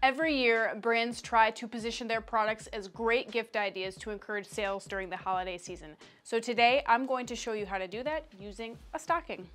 Every year, brands try to position their products as great gift ideas to encourage sales during the holiday season. So today, I'm going to show you how to do that using a stocking.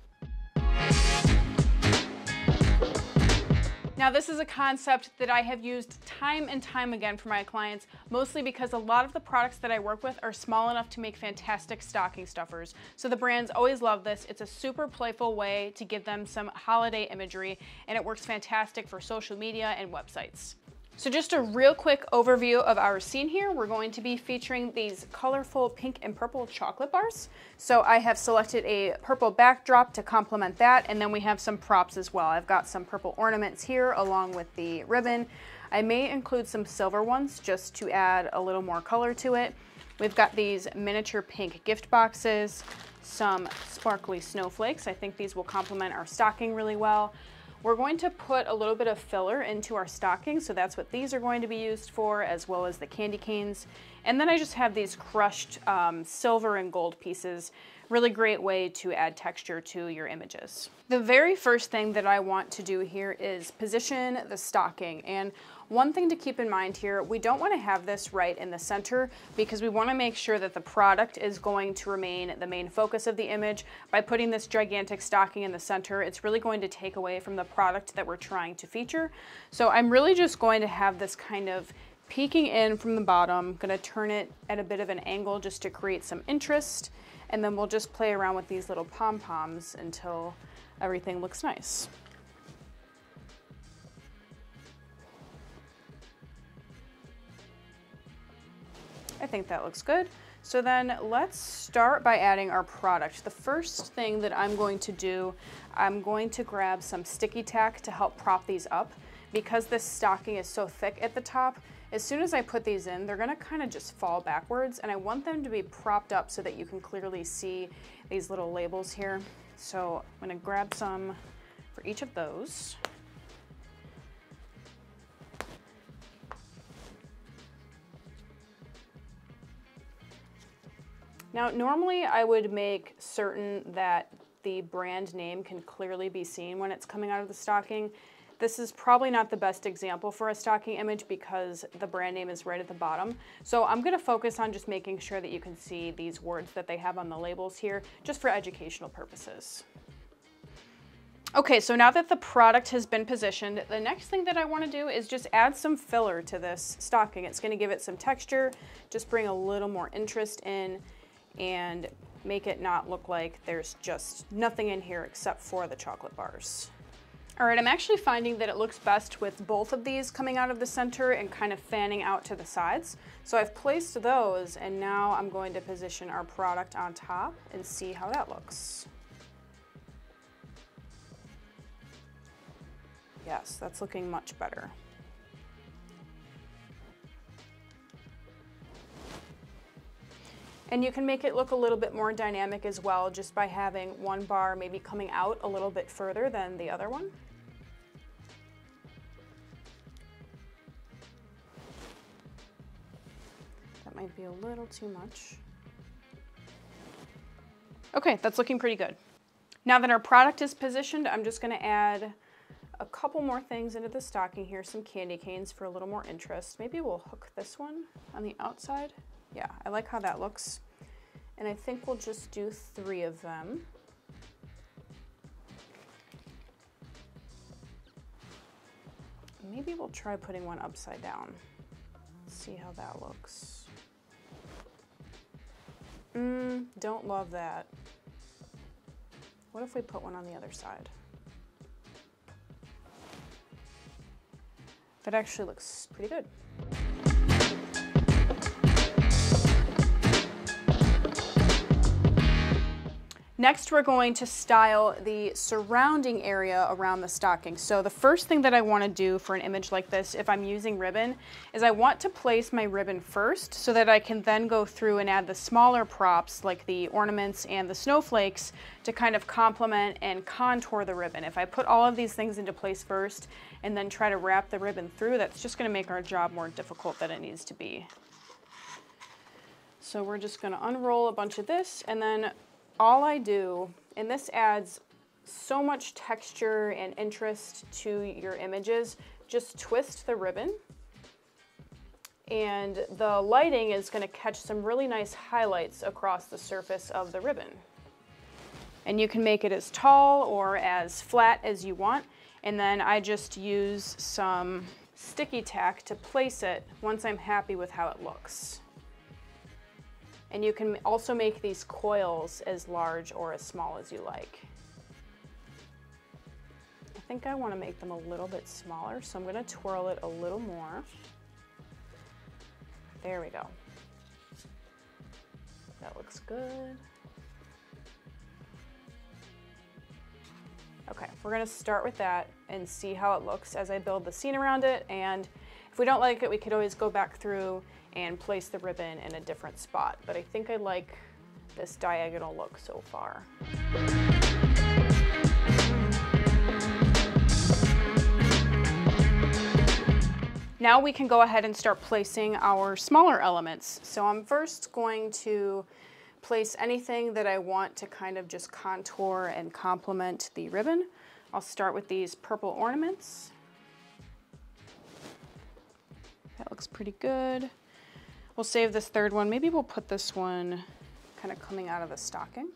Now, this is a concept that I have used time and time again for my clients, mostly because a lot of the products that I work with are small enough to make fantastic stocking stuffers. So the brands always love this. It's a super playful way to give them some holiday imagery, and it works fantastic for social media and websites. So just a real quick overview of our scene here. We're going to be featuring these colorful pink and purple chocolate bars. So I have selected a purple backdrop to complement that, and then we have some props as well. I've got some purple ornaments here along with the ribbon. I may include some silver ones just to add a little more color to it. We've got these miniature pink gift boxes, some sparkly snowflakes. I think these will complement our stocking really well. We're going to put a little bit of filler into our stocking, so that's what these are going to be used for, as well as the candy canes. And then I just have these crushed silver and gold pieces. Really great way to add texture to your images. The very first thing that I want to do here is position the stocking. And one thing to keep in mind here, we don't want to have this right in the center because we want to make sure that the product is going to remain the main focus of the image. By putting this gigantic stocking in the center, it's really going to take away from the product that we're trying to feature. So I'm really just going to have this kind of peeking in from the bottom, gonna turn it at a bit of an angle just to create some interest, and then we'll just play around with these little pom-poms until everything looks nice. I think that looks good. So then let's start by adding our product. The first thing that I'm going to do, I'm going to grab some sticky tack to help prop these up. Because this stocking is so thick at the top, as soon as I put these in, they're gonna kind of just fall backwards, and I want them to be propped up so that you can clearly see these little labels here. So I'm gonna grab some for each of those. Now, normally I would make certain that the brand name can clearly be seen when it's coming out of the stocking. This is probably not the best example for a stocking image because the brand name is right at the bottom. So I'm gonna focus on just making sure that you can see these words that they have on the labels here, just for educational purposes. Okay, so now that the product has been positioned, the next thing that I wanna do is just add some filler to this stocking. It's gonna give it some texture, just bring a little more interest in, and make it not look like there's just nothing in here except for the chocolate bars. All right, I'm actually finding that it looks best with both of these coming out of the center and kind of fanning out to the sides. So I've placed those, and now I'm going to position our product on top and see how that looks. Yes, that's looking much better. And you can make it look a little bit more dynamic as well, just by having one bar maybe coming out a little bit further than the other one. That might be a little too much. Okay, that's looking pretty good. Now that our product is positioned, I'm just gonna add a couple more things into the stocking here, some candy canes for a little more interest. Maybe we'll hook this one on the outside. Yeah, I like how that looks. And I think we'll just do 3 of them. Maybe we'll try putting one upside down. See how that looks. Don't love that. What if we put one on the other side? That actually looks pretty good. Next, we're going to style the surrounding area around the stocking. So the first thing that I want to do for an image like this, if I'm using ribbon, is I want to place my ribbon first so that I can then go through and add the smaller props like the ornaments and the snowflakes to kind of complement and contour the ribbon. If I put all of these things into place first and then try to wrap the ribbon through, that's just going to make our job more difficult than it needs to be. So we're just going to unroll a bunch of this, and then all I do, and this adds so much texture and interest to your images, just twist the ribbon, and the lighting is going to catch some really nice highlights across the surface of the ribbon. And you can make it as tall or as flat as you want. And then I just use some sticky tack to place it once I'm happy with how it looks. And you can also make these coils as large or as small as you like. I think I want to make them a little bit smaller, so I'm going to twirl it a little more. There we go. That looks good. Okay, we're gonna start with that and see how it looks as I build the scene around it, and if we don't like it, we could always go back through and place the ribbon in a different spot, but I think I like this diagonal look so far. Now we can go ahead and start placing our smaller elements. So I'm first going to place anything that I want to kind of just contour and complement the ribbon. I'll start with these purple ornaments. That looks pretty good. We'll save this third one. Maybe we'll put this one kind of coming out of the stocking.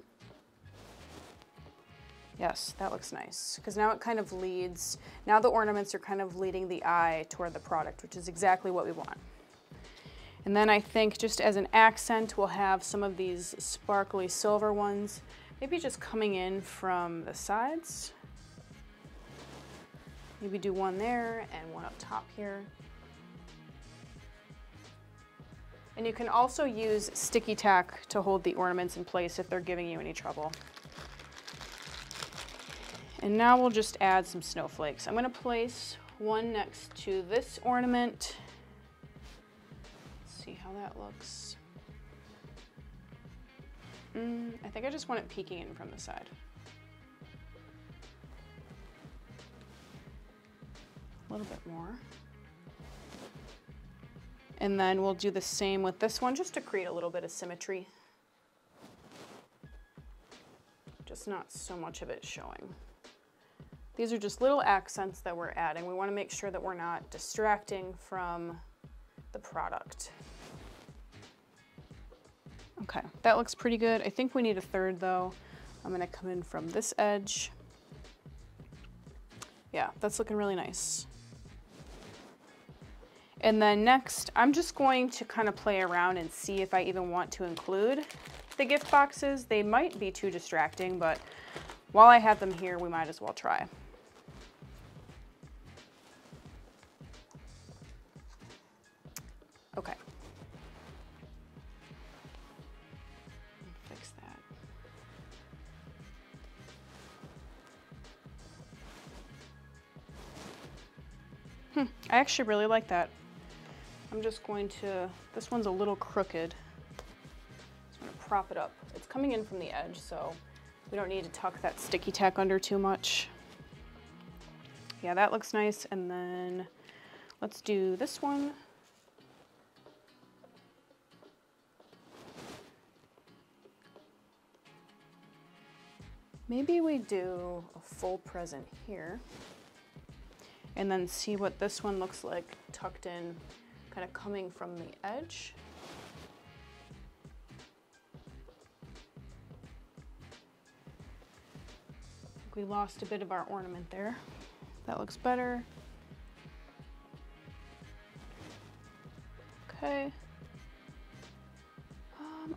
Yes, that looks nice, because now it kind of leads, now the ornaments are kind of leading the eye toward the product, which is exactly what we want. And then I think just as an accent, we'll have some of these sparkly silver ones, maybe just coming in from the sides. Maybe do one there and one up top here. And you can also use sticky tack to hold the ornaments in place if they're giving you any trouble. And now we'll just add some snowflakes. I'm gonna place one next to this ornament. See how that looks. I think I just want it peeking in from the side. A little bit more. And then we'll do the same with this one just to create a little bit of symmetry. Just not so much of it showing. These are just little accents that we're adding. We want to make sure that we're not distracting from the product. Okay, that looks pretty good. I think we need a third though. I'm gonna come in from this edge. Yeah, that's looking really nice. And then next, I'm just going to kind of play around and see if I even want to include the gift boxes. They might be too distracting, but while I have them here, we might as well try. Okay. Fix that. I actually really like that. I'm just going to, this one's a little crooked. Just want to prop it up. It's coming in from the edge, so we don't need to tuck that sticky tack under too much. Yeah, that looks nice. And then let's do this one. Maybe we do a full present here and then see what this one looks like tucked in, kind of coming from the edge. We lost a bit of our ornament there. That looks better. Okay.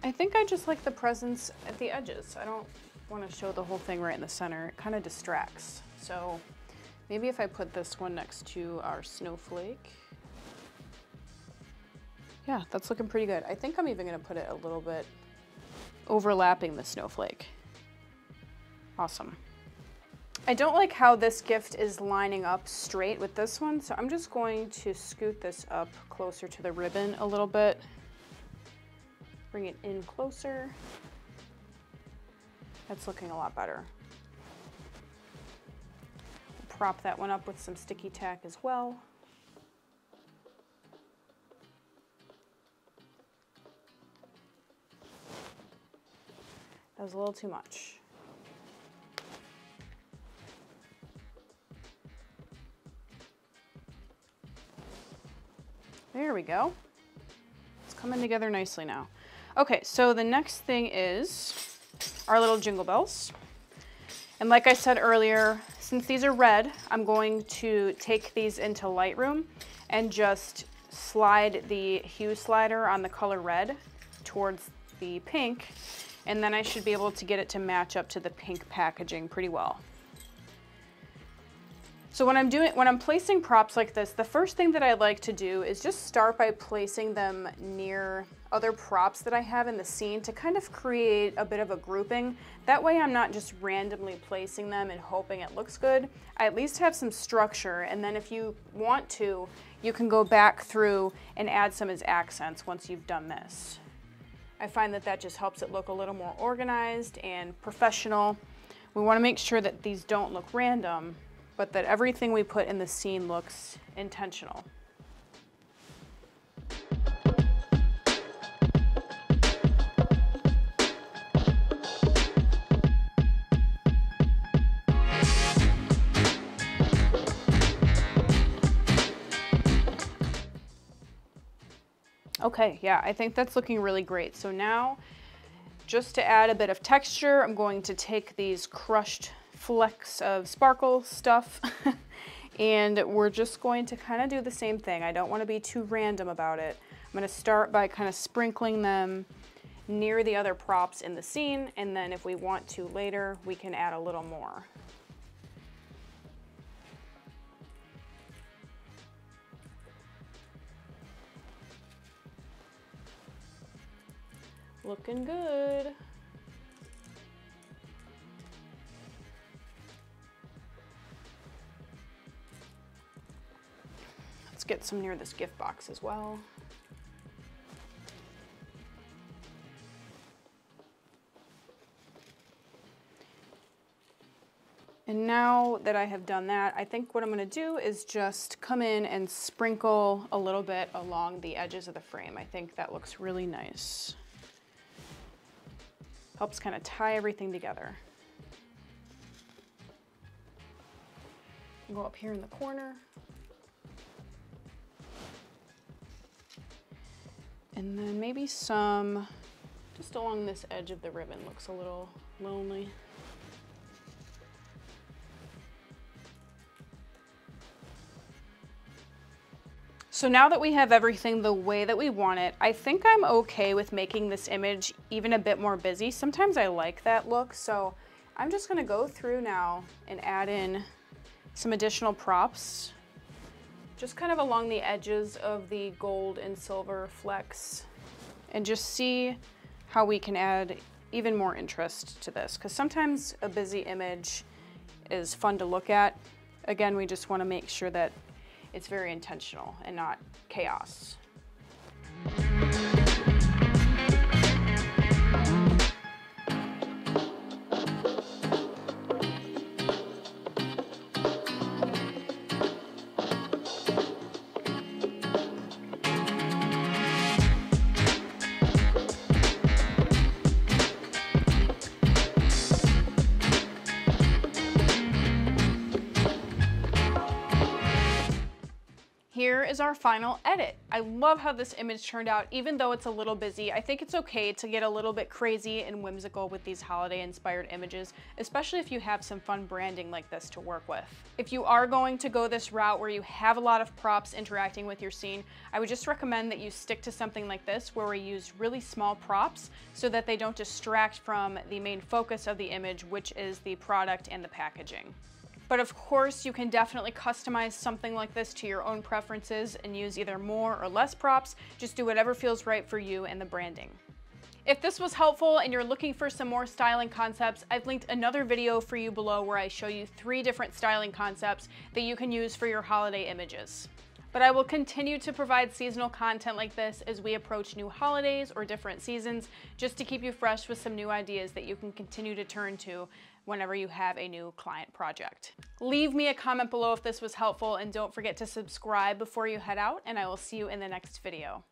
I think I just like the presents at the edges. I don't want to show the whole thing right in the center. It kind of distracts. So maybe if I put this one next to our snowflake. Yeah, that's looking pretty good. I think I'm even going to put it a little bit overlapping the snowflake. Awesome. I don't like how this gift is lining up straight with this one, so I'm just going to scoot this up closer to the ribbon a little bit. Bring it in closer. That's looking a lot better. Prop that one up with some sticky tack as well. That was a little too much. There we go. It's coming together nicely now. Okay, so the next thing is our little jingle bells. And like I said earlier, since these are red, I'm going to take these into Lightroom and just slide the hue slider on the color red towards the pink, and then I should be able to get it to match up to the pink packaging pretty well. So when I'm placing props like this, the first thing that I like to do is just start by placing them near other props that I have in the scene to kind of create a bit of a grouping. That way I'm not just randomly placing them and hoping it looks good. I at least have some structure, and then if you want to, you can go back through and add some as accents once you've done this. I find that just helps it look a little more organized and professional. We want to make sure that these don't look random, but that everything we put in the scene looks intentional. Okay, yeah, I think that's looking really great. So now, just to add a bit of texture, I'm going to take these crushed flecks of sparkle stuff and we're just going to kind of do the same thing. I don't want to be too random about it. I'm going to start by kind of sprinkling them near the other props in the scene, and then if we want to later, we can add a little more. Looking good. Let's get some near this gift box as well. And now that I have done that, I think what I'm going to do is just come in and sprinkle a little bit along the edges of the frame. I think that looks really nice. Helps kind of tie everything together. Go up here in the corner. And then maybe some, just along this edge of the ribbon, looks a little lonely. So now that we have everything the way that we want it, I think I'm okay with making this image even a bit more busy. Sometimes I like that look, so I'm just gonna go through now and add in some additional props, just kind of along the edges of the gold and silver flecks, and just see how we can add even more interest to this, because sometimes a busy image is fun to look at. Again, we just wanna make sure that it's very intentional and not chaos. Here is our final edit. I love how this image turned out, even though it's a little busy. I think it's okay to get a little bit crazy and whimsical with these holiday-inspired images, especially if you have some fun branding like this to work with. If you are going to go this route where you have a lot of props interacting with your scene, I would just recommend that you stick to something like this where we use really small props so that they don't distract from the main focus of the image, which is the product and the packaging. But of course, you can definitely customize something like this to your own preferences and use either more or less props. Just do whatever feels right for you and the branding. If this was helpful and you're looking for some more styling concepts, I've linked another video for you below where I show you 3 different styling concepts that you can use for your holiday images. But I will continue to provide seasonal content like this as we approach new holidays or different seasons, just to keep you fresh with some new ideas that you can continue to turn to whenever you have a new client project. Leave me a comment below if this was helpful, and don't forget to subscribe before you head out, and I will see you in the next video.